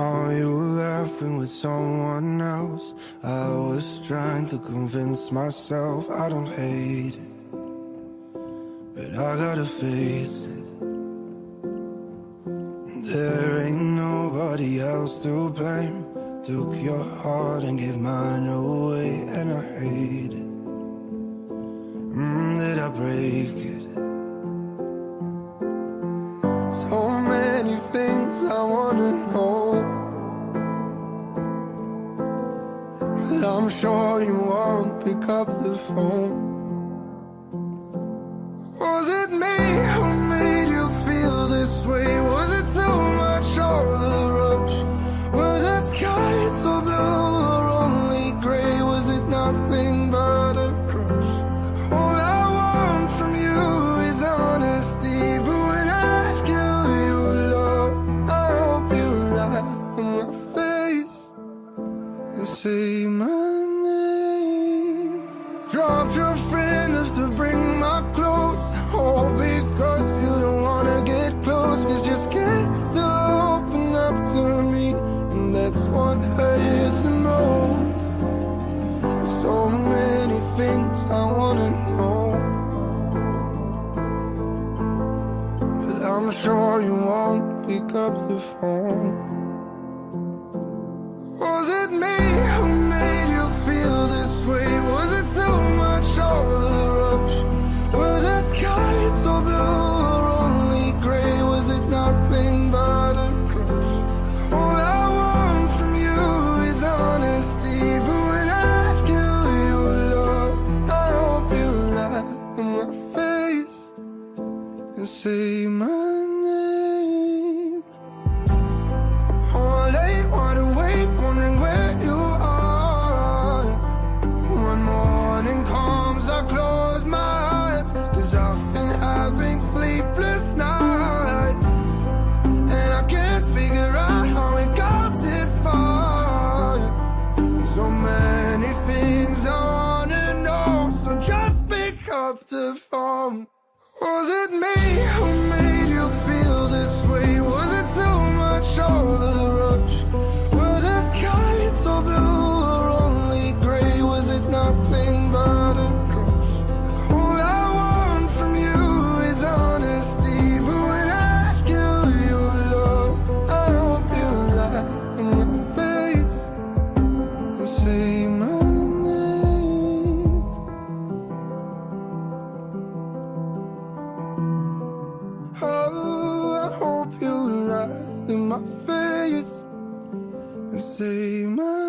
Oh, you were laughing with someone else. I was trying to convince myself I don't hate it, but I gotta face it. There ain't nobody else to blame. Took your heart and gave mine away, and I hate it. Did I break it? So many things I wanna know, but I'm sure you won't pick up the phone. Was it me who made you feel this way? Was it so much of a rush? Were the skies so blue or only grey? Was it nothing but a crush? All I want from you is honesty, but when I ask you your love, I hope you lie on my face and say my name. Dropped your friend just to bring my clothes home, because you don't wanna get close, cause you're scared to open up to me, and that's what hurts the most. There's so many things I wanna know, but I'm sure you won't pick up the phone. Was it me who made you feel this way? Was it so much of a rush? Were the skies so blue or only grey? Was it nothing but a crush? All I want from you is honesty, but when I ask you your love, I hope you lie on my face and say my name. Oh, I lay wide awake wondering where you are. When morning comes, I close my eyes, cause I've been having sleepless nights, and I can't figure out how it got this far. So many things I wanna know, so just pick up the phone. Was it me who made you feel this way? Was it so much of a rush? Were the skies so blue or only grey? Was it nothing but a crush? All I want from you is honesty, but when I ask you your love, I hope you lie on my face and say my name. Oh, I hope you lie in my face and say my name.